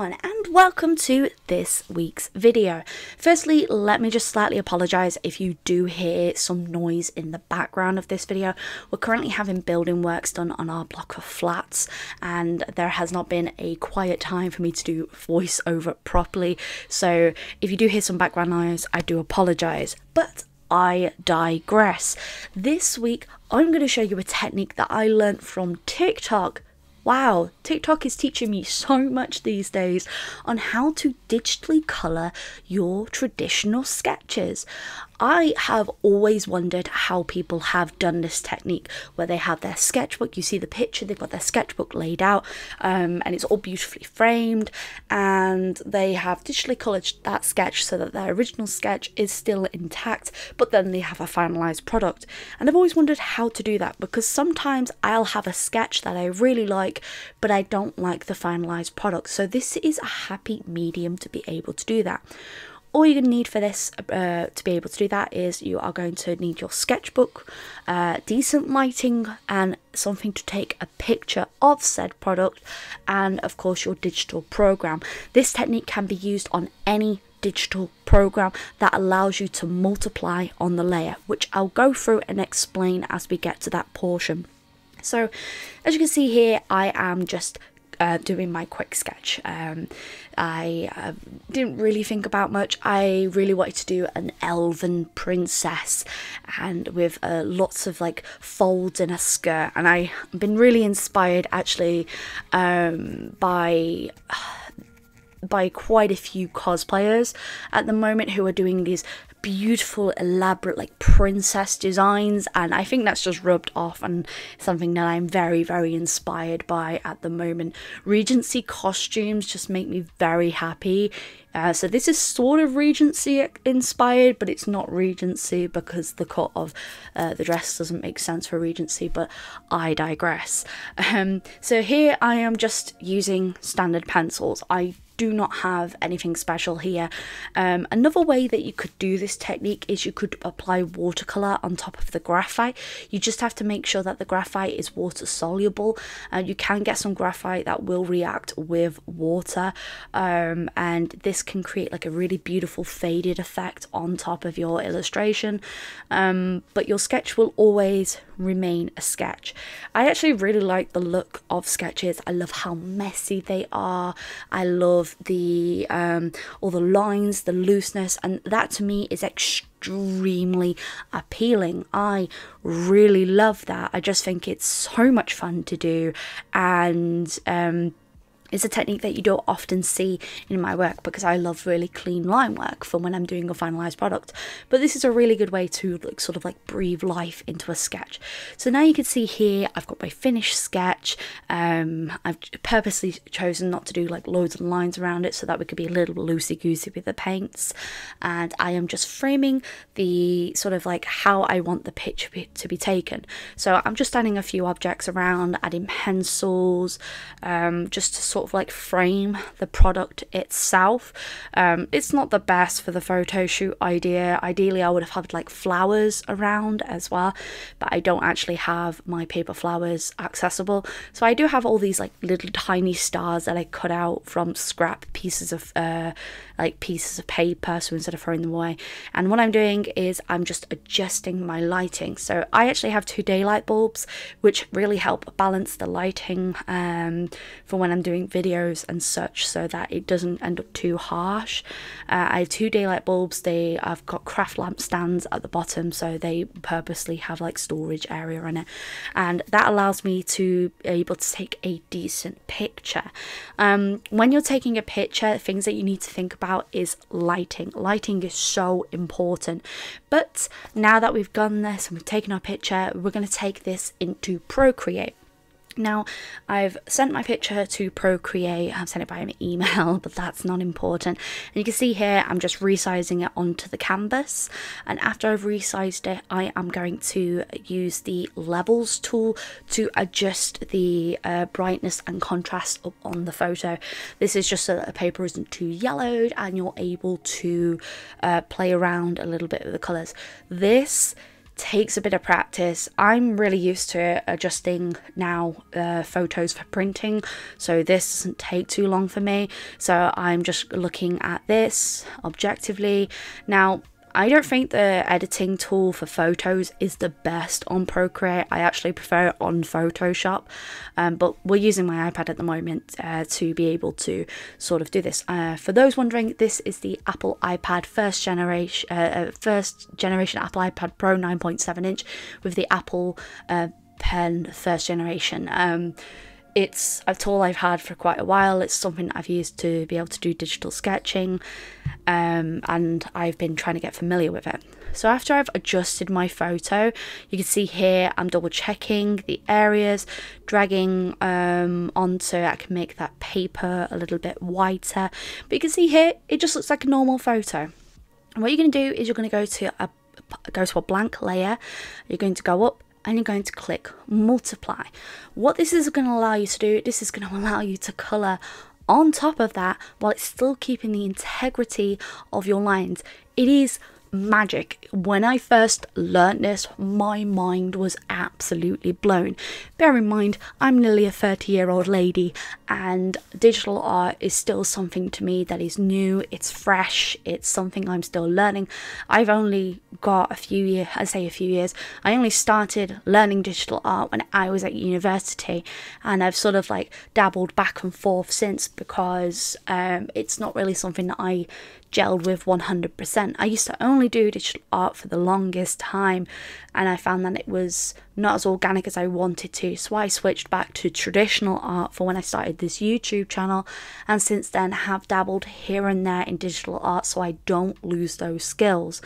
everyone and welcome to this week's video. Firstly, let me just slightly apologise if you do hear some noise in the background of this video. We're currently having building works done on our block of flats and there has not been a quiet time for me to do voiceover properly, so if you do hear some background noise, I do apologise. But I digress. This week I'm going to show you a technique that I learned from TikTok. Wow, TikTok is teaching me so much these days on how to digitally colour your traditional sketches. I have always wondered how people have done this technique where they have their sketchbook, you see the picture, they've got their sketchbook laid out and it's all beautifully framed, and they have digitally coloured that sketch so that their original sketch is still intact, but then they have a finalised product. And I've always wondered how to do that, because sometimes I'll have a sketch that I really like but I don't like the finalised product, so this is a happy medium to be able to do that. All you're going to need for this to be able to do that is you are going to need your sketchbook, decent lighting and something to take a picture of said product, and of course your digital program. This technique can be used on any digital program that allows you to multiply on the layer, which I'll go through and explain as we get to that portion. So as you can see here, I am just doing my quick sketch. I didn't really think about much. I really wanted to do an elven princess and with lots of like folds in a skirt, and I've been really inspired actually by quite a few cosplayers at the moment who are doing these beautiful elaborate like princess designs, and I think that's just rubbed off and something that I'm very, very inspired by at the moment. Regency costumes just make me very happy. So this is sort of Regency inspired, but it's not Regency because the cut of the dress doesn't make sense for Regency, but I digress. So here I am just using standard pencils. I do not have anything special here. Another way that you could do this technique is you could apply watercolor on top of the graphite. You just have to make sure that the graphite is water soluble, and you can get some graphite that will react with water, and this can create like a really beautiful faded effect on top of your illustration, but your sketch will always remain a sketch. I actually really like the look of sketches. I love how messy they are. I love the all the lines, the looseness, and that to me is extremely appealing. I really love that. I just think it's so much fun to do, and it's a technique that you don't often see in my work because I love really clean line work for when I'm doing a finalised product. But this is a really good way to like, sort of like breathe life into a sketch. So now you can see here I've got my finished sketch. I've purposely chosen not to do like loads of lines around it so that we could be a little loosey-goosey with the paints. And I am just framing the sort of like how I want the picture to be taken. So I'm just adding a few objects around, adding pencils, just to sort of like frame the product itself. It's not the best for the photo shoot idea. Ideally I would have had like flowers around as well, but I don't actually have my paper flowers accessible, so I do have all these like little tiny stars that I cut out from scrap pieces of pieces of paper, so instead of throwing them away. And what I'm doing is I'm just adjusting my lighting. So I actually have 2 daylight bulbs which really help balance the lighting for when I'm doing videos and such, so that it doesn't end up too harsh. I have 2 daylight bulbs. I've got craft lamp stands at the bottom, so they purposely have like storage area in it, and that allows me to be able to take a decent picture. When you're taking a picture, things that you need to think about is lighting. Lighting is so important. But now that we've done this and we've taken our picture, we're going to take this into Procreate. Now, I've sent my picture to Procreate. I've sent it by an email, but that's not important. And you can see here, I'm just resizing it onto the canvas. And after I've resized it, I am going to use the levels tool to adjust the brightness and contrast up on the photo. This is just so that the paper isn't too yellowed and you're able to play around a little bit with the colors. This takes a bit of practice. I'm really used to adjusting now photos for printing, so this doesn't take too long for me. So I'm just looking at this objectively. Now, I don't think the editing tool for photos is the best on Procreate. I actually prefer it on Photoshop, but we're using my iPad at the moment to be able to sort of do this. For those wondering, this is the Apple iPad first generation Apple iPad Pro 9.7 inch with the Apple Pen first generation. It's a tool I've had for quite a while. It's something I've used to be able to do digital sketching, and I've been trying to get familiar with it. So after I've adjusted my photo, you can see here I'm double checking the areas, dragging on so I can make that paper a little bit whiter. But you can see here it just looks like a normal photo. And what you're going to do is you're going to go to a blank layer. You're going to go up, and you're going to click multiply. What this is going to allow you to do, this is going to allow you to colour on top of that while it's still keeping the integrity of your lines. It is magic. When I first learnt this, my mind was absolutely blown. Bear in mind, I'm nearly a 30-year-old lady, and digital art is still something to me that is new, it's fresh, it's something I'm still learning. I've only got a few years, I say a few years, I only started learning digital art when I was at university, and I've sort of like dabbled back and forth since, because it's not really something that I gelled with 100%. I used to only do digital art for the longest time, and I found that it was not as organic as I wanted to, so I switched back to traditional art for when I started this YouTube channel, and since then have dabbled here and there in digital art so I don't lose those skills.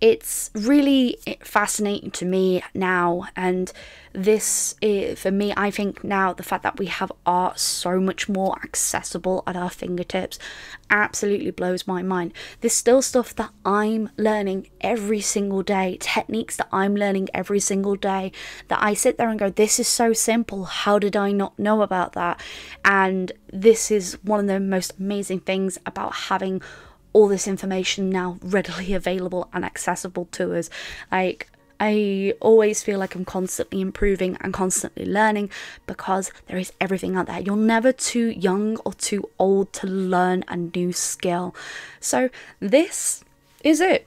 It's really fascinating to me now, and this is, for me, I think now the fact that we have art so much more accessible at our fingertips absolutely blows my mind. There's still stuff that I'm learning every single day, techniques that I'm learning every single day that I sit there and go, this is so simple, how did I not know about that? And this is one of the most amazing things about having all this information now readily available and accessible to us. Like, I always feel like I'm constantly improving and constantly learning, because there is everything out there. You're never too young or too old to learn a new skill. So this is it.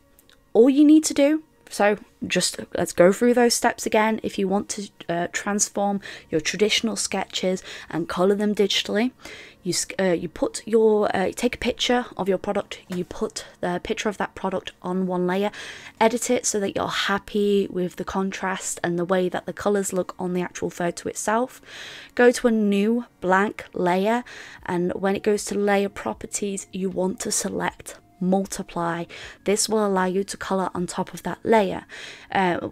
All you need to do. So just let's go through those steps again. If you want to transform your traditional sketches and colour them digitally, you take a picture of your product, you put the picture of that product on one layer, edit it so that you're happy with the contrast and the way that the colours look on the actual photo itself. Go to a new blank layer, and when it goes to layer properties, you want to select multiply. This will allow you to colour on top of that layer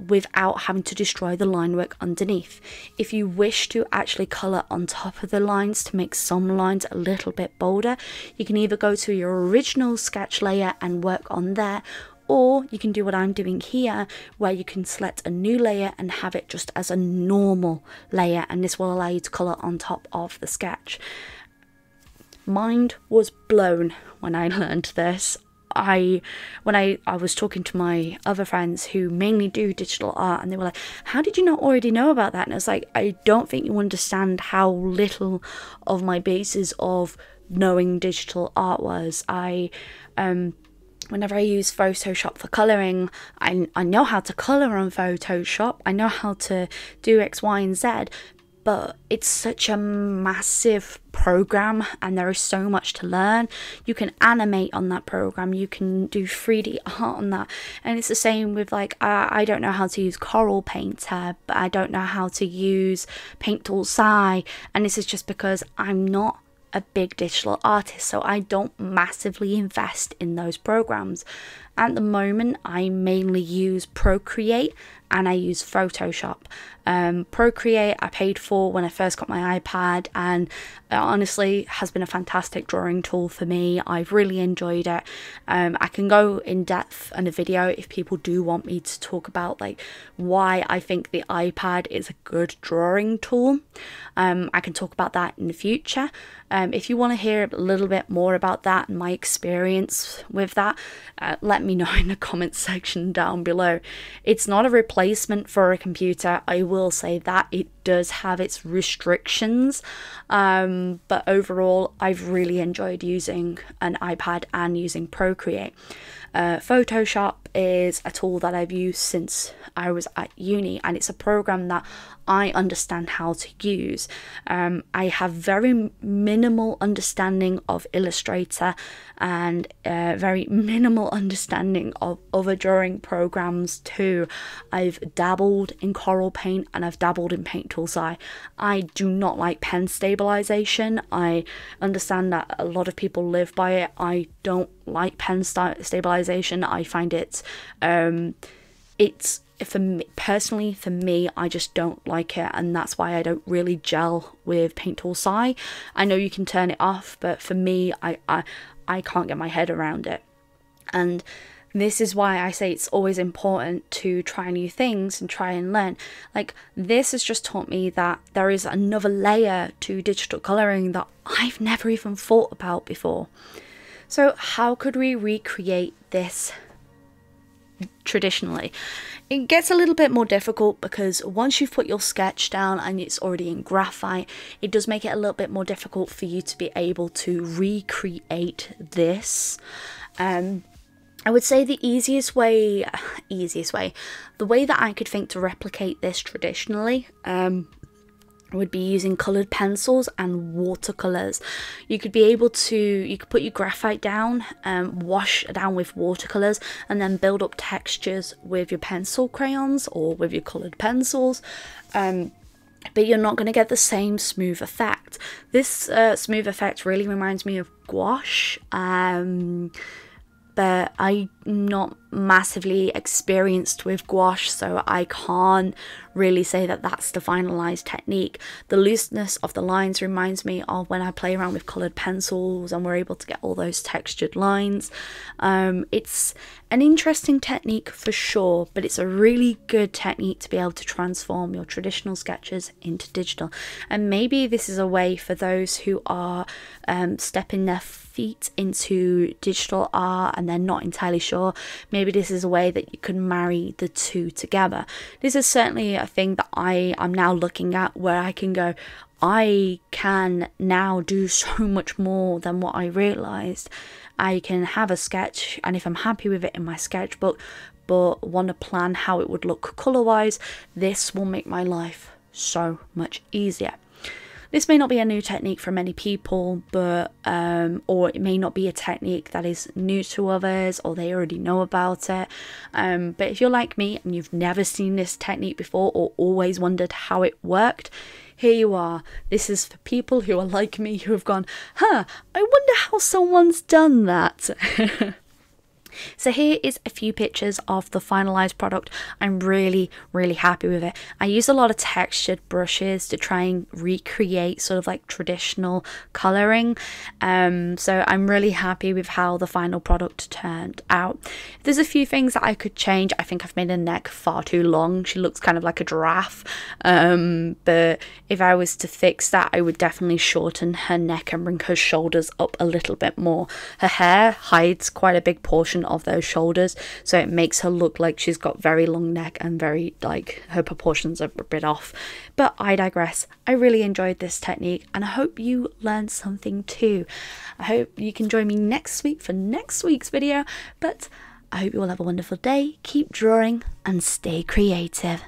without having to destroy the line work underneath. If you wish to actually colour on top of the lines to make some lines a little bit bolder, you can either go to your original sketch layer and work on there, or you can do what I'm doing here, where you can select a new layer and have it just as a normal layer, and this will allow you to colour on top of the sketch. Mind was blown when I learned this. When I was talking to my other friends who mainly do digital art, and they were like, how did you not already know about that? And I was like, I don't think you understand how little of my basis of knowing digital art was. Whenever I use Photoshop for colouring, I know how to colour on Photoshop, I know how to do X, Y and Z, but it's such a massive program and there is so much to learn. You can animate on that program, you can do 3D art on that, and it's the same with, like, I don't know how to use Corel Painter, but I don't know how to use Paint Tool Sai, and this is just because I'm not a big digital artist, so I don't massively invest in those programs. At the moment I mainly use Procreate and I use Photoshop. Procreate I paid for when I first got my iPad, and it honestly has been a fantastic drawing tool for me. I've really enjoyed it. I can go in depth in a video if people do want me to talk about like why I think the iPad is a good drawing tool. I can talk about that in the future. If you want to hear a little bit more about that and my experience with that, let me know in the comments section down below. It's not a replacement for a computer, I will say that. It does have its restrictions, but overall I've really enjoyed using an iPad and using Procreate. Photoshop is a tool that I've used since I was at uni, and it's a program that I understand how to use. I have very minimal understanding of Illustrator and very minimal understanding of other drawing programs too. I've dabbled in Corel Paint and I've dabbled in Paint Tool Sai. I do not like pen stabilization. I understand that a lot of people live by it. I don't like pen stabilization. I find it's for me, personally, for me, I just don't like it, and that's why I don't really gel with Paint Tool Sai. I know you can turn it off, but for me, I can't get my head around it. And this is why I say it's always important to try new things and try and learn. Like, this has just taught me that there is another layer to digital colouring that I've never even thought about before. So how could we recreate this traditionally? It gets a little bit more difficult because once you've put your sketch down and it's already in graphite, it does make it a little bit more difficult for you to be able to recreate this. I would say the way that I could think to replicate this traditionally would be using coloured pencils and watercolours. You could put your graphite down, wash down with watercolours, and then build up textures with your pencil crayons or with your coloured pencils. But you're not going to get the same smooth effect. This smooth effect really reminds me of gouache, but I'm not massively experienced with gouache, so I can't really say that that's the finalized technique. The looseness of the lines reminds me of when I play around with colored pencils and we're able to get all those textured lines. It's an interesting technique for sure, but it's a really good technique to be able to transform your traditional sketches into digital. And maybe this is a way for those who are stepping their feet into digital art and they're not entirely sure. Maybe this is a way that you can marry the two together. This is certainly a thing that I'm now looking at, where I can go, I can now do so much more than what I realised. I can have a sketch, and if I'm happy with it in my sketchbook, but want to plan how it would look colour-wise, this will make my life so much easier. This may not be a new technique for many people, but or it may not be a technique that is new to others, or they already know about it. But if you're like me and you've never seen this technique before or always wondered how it worked, here you are. This is for people who are like me, who have gone, huh, I wonder how someone's done that. So here is a few pictures of the finalized product. I'm really, really happy with it. I use a lot of textured brushes to try and recreate sort of like traditional colouring. So I'm really happy with how the final product turned out. There's a few things that I could change. I think I've made her neck far too long. She looks kind of like a giraffe. But if I was to fix that, I would definitely shorten her neck and bring her shoulders up a little bit more. Her hair hides quite a big portion of those shoulders, so it makes her look like she's got very long neck and very, like, her proportions are a bit off. But I digress. I really enjoyed this technique, and I hope you learned something too. I hope you can join me next week for next week's video, but I hope you all have a wonderful day. Keep drawing and stay creative.